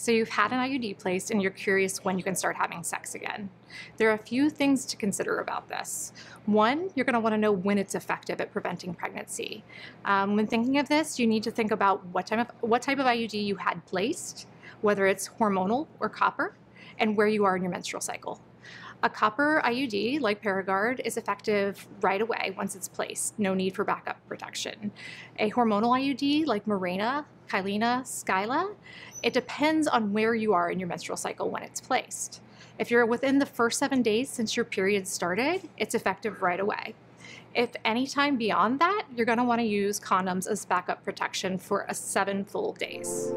so you've had an IUD placed and you're curious when you can start having sex again. There are a few things to consider about this. One, you're going to want to know when it's effective at preventing pregnancy. When thinking of this, you need to think about what type of IUD you had placed, whether it's hormonal or copper, and where you are in your menstrual cycle. A copper IUD, like ParaGard, is effective right away once it's placed. No need for backup protection. A hormonal IUD, like Mirena, Kyleena, Skyla, it depends on where you are in your menstrual cycle when it's placed. If you're within the first 7 days since your period started, it's effective right away. If any time beyond that, you're going to want to use condoms as backup protection for 7 full days.